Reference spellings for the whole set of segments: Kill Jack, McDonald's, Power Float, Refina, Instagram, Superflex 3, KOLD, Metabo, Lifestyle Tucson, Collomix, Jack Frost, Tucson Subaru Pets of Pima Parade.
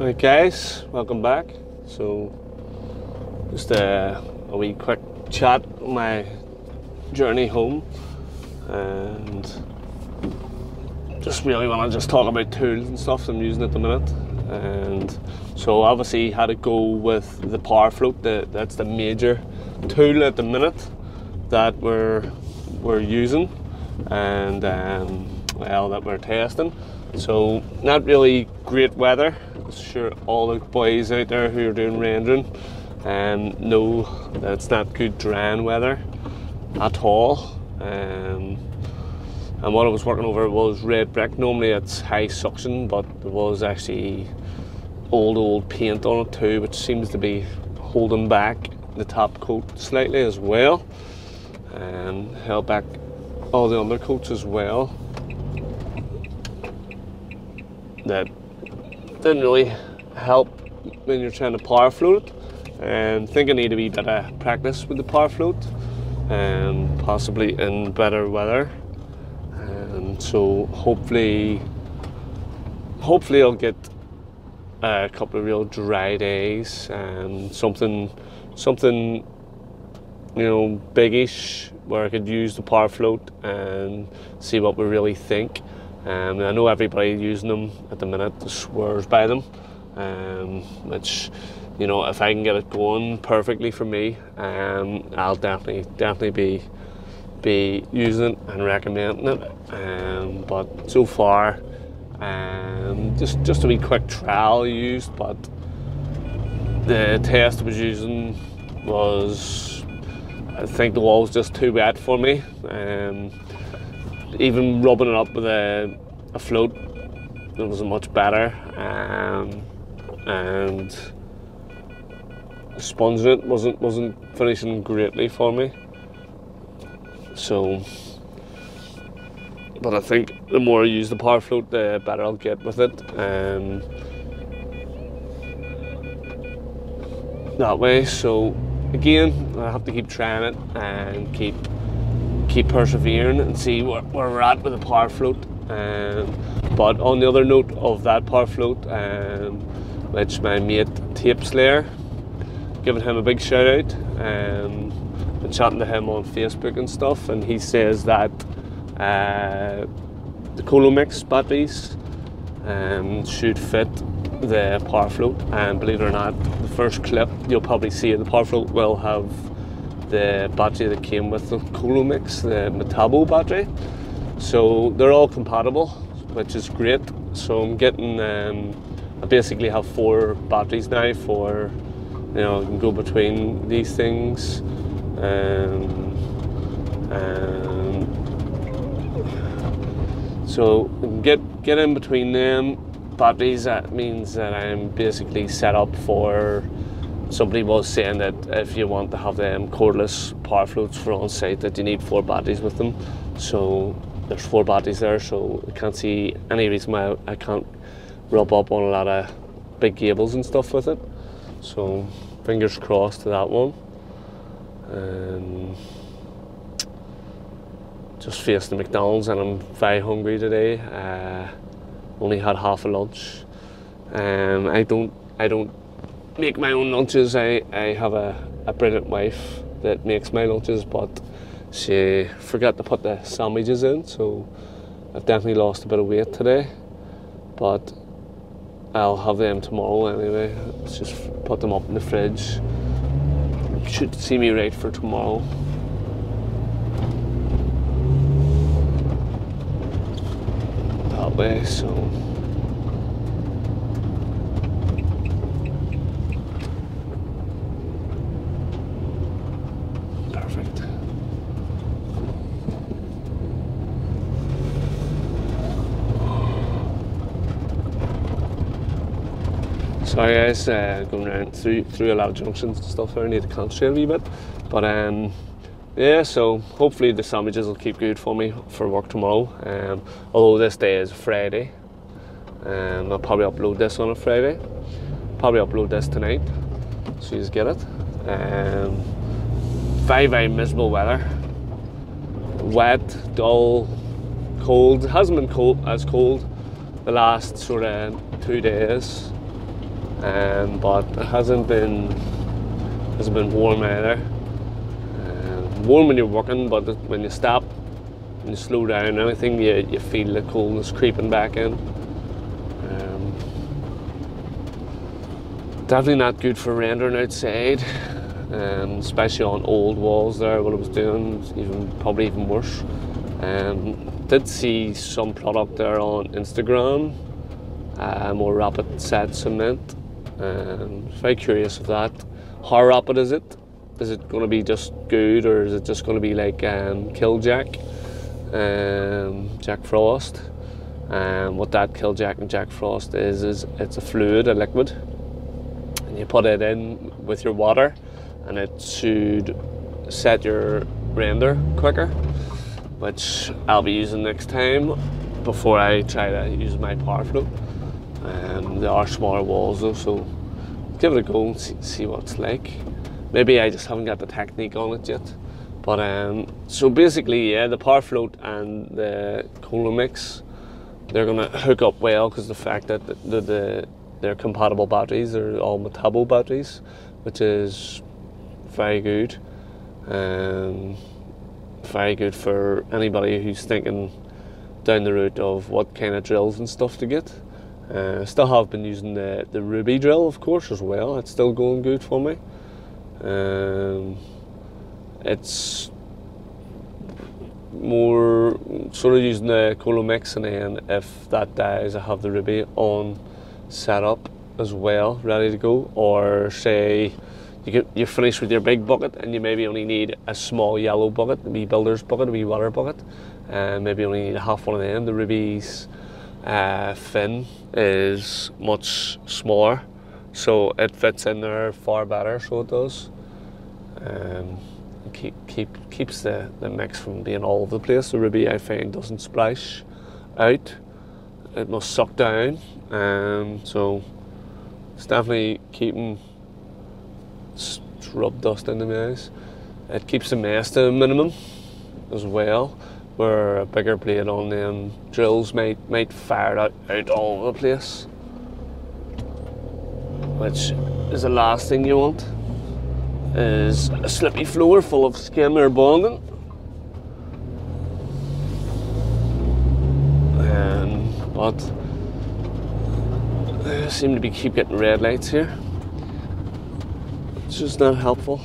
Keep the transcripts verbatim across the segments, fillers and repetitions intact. Okay guys, welcome back. So just uh, a wee quick chat on my journey home, and just really want to just talk about tools and stuff I'm using at the minute. And so obviously had to go with the Power Float. The, that's the major tool at the minute that we're we're using, and um, well, that we're testing. So not really great weather. I'm sure all the boys out there who are doing rendering um, know that it's not good drying weather at all. Um, and what I was working over was red brick. Normally it's high suction, but there was actually old old paint on it too, which seems to be holding back the top coat slightly as well, and held back all the undercoats as well. That didn't really help when you're trying to power float it. And I think I need a wee bit of practice with the power float, and possibly in better weather. And so hopefully, hopefully I'll get a couple of real dry days and something, something you know, biggish where I could use the power float and see what we really think. Um, I know everybody using them at the minute swears by them, um, which, you know, if I can get it going perfectly for me, um, I'll definitely definitely be be using it and recommending it. Um, but so far, um, just just a wee quick trial used, but the test I was using was, I think the wall was just too wet for me. Um, Even rubbing it up with a, a float, it wasn't much better, um, and sponging it wasn't wasn't finishing greatly for me. So, but I think the more I use the power float, the better I'll get with it. Um, that way. So again, I have to keep trying it and keep. keep persevering and see where, where we're at with the power float. Um, but on the other note of that power float, um, which my mate Tape Slayer, giving him a big shout out, um, been chatting to him on Facebook and stuff, and he says that uh, the Collomix batteries um, should fit the power float. And believe it or not, the first clip you'll probably see of the power float will have the battery that came with the Collomix, the Metabo battery. So they're all compatible, which is great. So I'm getting, um, I basically have four batteries now for, you know, I can go between these things. Um, um, so get, get in between them batteries. That means that I'm basically set up for. Somebody was saying that if you want to have them cordless power floats for on site, that you need four batteries with them. So there's four batteries there, so I can't see any reason why I can't rub up on a lot of big cables and stuff with it. So fingers crossed to that one. Um, just faced the McDonald's and I'm very hungry today. Uh, only had half a lunch. Um, I don't. I don't. make my own lunches. I, I have a, a brilliant wife that makes my lunches, but she forgot to put the sandwiches in, so I've definitely lost a bit of weight today, but I'll have them tomorrow anyway. Let's just put them up in the fridge. You should see me right for tomorrow. That way, so. Sorry guys, uh, going around through through a lot of junctions and stuff here. I need to concentrate a wee bit, but um, yeah. So hopefully the sandwiches will keep good for me for work tomorrow. Um, although this day is Friday, um, I'll probably upload this on a Friday. Probably upload this tonight, so you just get it. Um, very very miserable weather, wet, dull, cold. It hasn't been cold as cold the last sort of two days. um, but it hasn't been hasn't been warm either. Um, warm when you're working, but when you stop and you slow down or anything, you, you feel the coldness creeping back in. Um, definitely not good for rendering outside, um, especially on old walls there. What I was doing was even probably even worse. Um, did see some product there on Instagram, uh, more rapid set cement. Um, very curious of that. How rapid is it? Is it going to be just good, or is it just going to be like um, Kill Jack, um, Jack Frost? Um, what that Kill Jack and Jack Frost is is it's a fluid, a liquid, and you put it in with your water, and it should set your render quicker, which I'll be using next time before I try to use my Power Float. Um, there are smaller walls though, so give it a go and see, see what it's like. Maybe I just haven't got the technique on it yet. But um, so basically, yeah, the Power Float and the Collomix, they're gonna hook up well because the fact that the, the, the they're compatible batteries, they're all Metabo batteries, which is very good. Um, very good for anybody who's thinking down the route of what kind of drills and stuff to get. Uh, still have been using the, the ruby drill, of course, as well. It's still going good for me. Um, it's more sort of using the Collomix, and then if that dies, I have the ruby on set up as well, ready to go. Or say You get, you're finished with your big bucket and you maybe only need a small yellow bucket, a wee builder's bucket, a wee water bucket, and maybe only need a half one of them. The ruby's uh, fin is much smaller, so it fits in there far better, so it does. Um, it keep, keep, keeps the, the mix from being all over the place. The ruby, I find, doesn't splash out. It must suck down, um, so it's definitely keeping rub dust into my eyes. It keeps the mess to a minimum as well, where a bigger blade on them drills might might fire out, out all over the place, which is the last thing you want, is a slippy floor full of skim or bonding. Um, but I seem to be keep getting red lights here. It's just not helpful.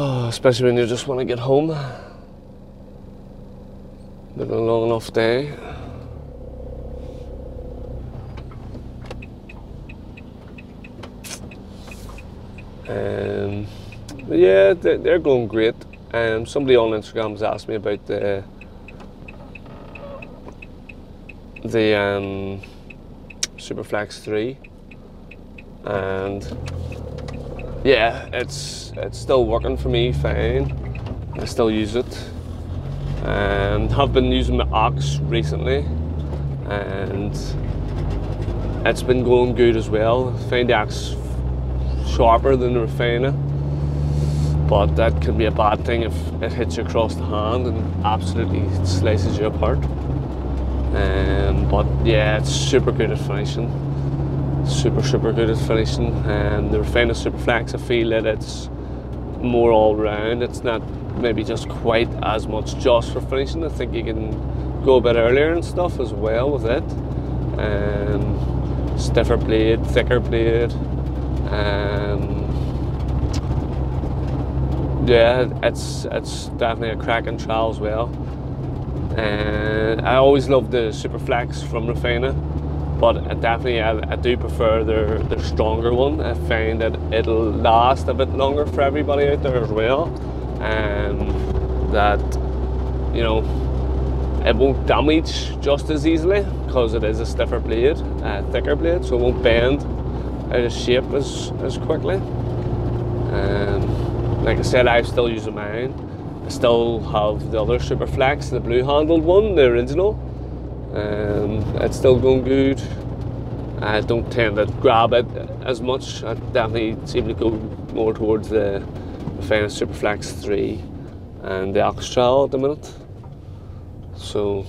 Oh, especially when you just want to get home. Been a long enough day. Um, but yeah, they're going great. Um, somebody on Instagram has asked me about the the um, Superflex three, and yeah, it's it's still working for me fine. I still use it, and have been using my axe recently, and it's been going good as well. I find the axe sharper than the Refina, but that can be a bad thing if it hits you across the hand and absolutely slices you apart. Um, but yeah, it's super good at finishing, super super good at finishing. And the Refina Superflex, I feel that it's more all round. It's not maybe just quite as much just for finishing. I think you can go a bit earlier and stuff as well with it. Um, stiffer blade, thicker blade. Um, yeah, it's it's definitely a cracking trowel as well. And I always loved the Superflex from Refina, but I definitely I, I do prefer their, their stronger one. I find that it'll last a bit longer for everybody out there as well, and that, you know, it won't damage just as easily because it is a stiffer blade, a thicker blade, so it won't bend out of shape as, as quickly. And like I said, I'm still using mine. I still have the other Superflex, the blue-handled one, the original. Um, it's still going good. I don't tend to grab it as much. I definitely seem to go more towards the Refina Superflex three and the Axe trowel at the minute. So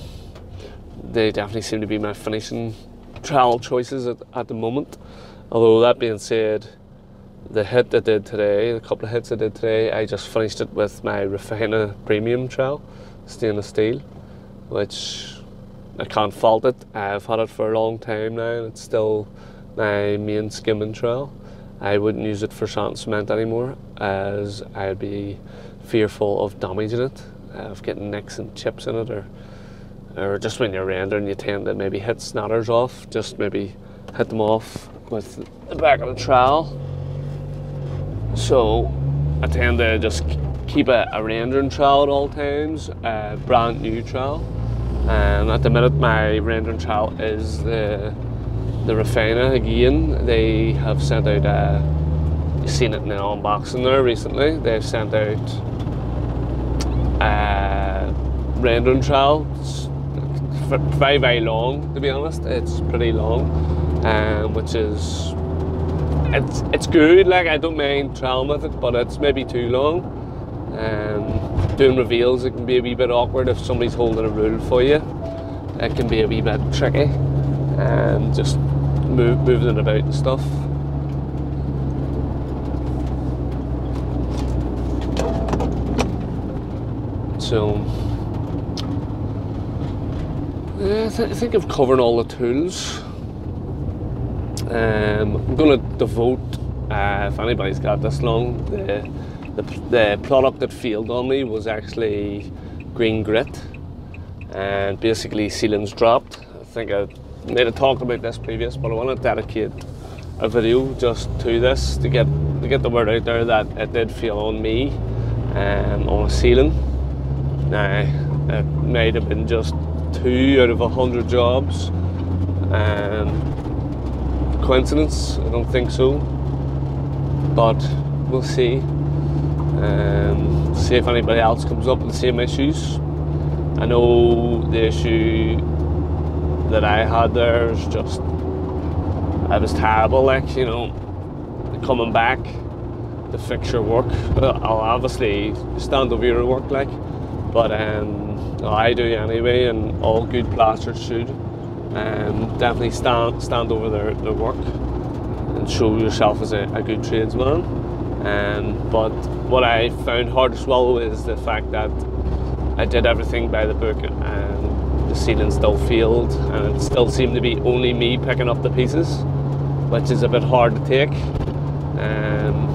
they definitely seem to be my finishing trial choices at, at the moment. Although that being said, the hit I did today, the couple of hits I did today, I just finished it with my Refina premium trowel, stainless steel, which I can't fault it. I've had it for a long time now and it's still my main skimming trowel. I wouldn't use it for sand cement anymore, as I'd be fearful of damaging it, of getting nicks and chips in it, or or just when you're rendering you tend to maybe hit snatters off, just maybe hit them off with the back of the trowel. So I tend to just keep a, a rendering trowel at all times, a brand new trowel, and at the minute my rendering trowel is the The Refina again. They have sent out a, you've seen it in an unboxing there recently, they've sent out a rendering trowel. It's very very long, to be honest. It's pretty long, um, which is, it's it's good, like I don't mind trowel with it, but it's maybe too long. Um, doing reveals it can be a wee bit awkward if somebody's holding a rule for you, it can be a wee bit tricky. And just move, moving it about and stuff. So yeah, I, th I think I've covered all the tools. Um, I'm going to devote, uh, if anybody's got this long, the, the the product that failed on me was actually green grit, and basically sealants dropped. I think I. I might have talked about this previous, but I want to dedicate a video just to this to get to get the word out there that it did fail on me, um, on a ceiling. Now, it might have been just two out of a hundred jobs. Um, coincidence? I don't think so. But we'll see. Um, see if anybody else comes up with the same issues. I know the issue that I had there is just, it was terrible, like, you know, coming back to fix your work. I'll obviously stand over your work, like, but um, I do anyway, and all good plasters should um, definitely stand stand over their, their work and show yourself as a, a good tradesman. Um, but what I found hard to swallow is the fact that I did everything by the book, and the ceiling still failed, and it still seemed to be only me picking up the pieces, which is a bit hard to take. Um,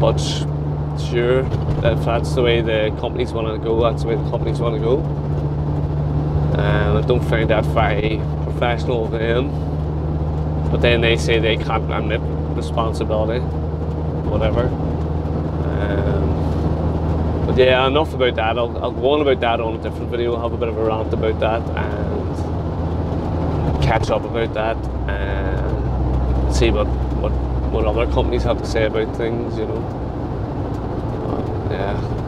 but sure, if that's the way the companies want to go, that's the way the companies want to go. And I don't find that very professional of them. But then they say they can't admit responsibility, whatever. Um, But yeah, enough about that. I'll, I'll go on about that on a different video. I'll have a bit of a rant about that and catch up about that and see what what, what other companies have to say about things, you know. But yeah.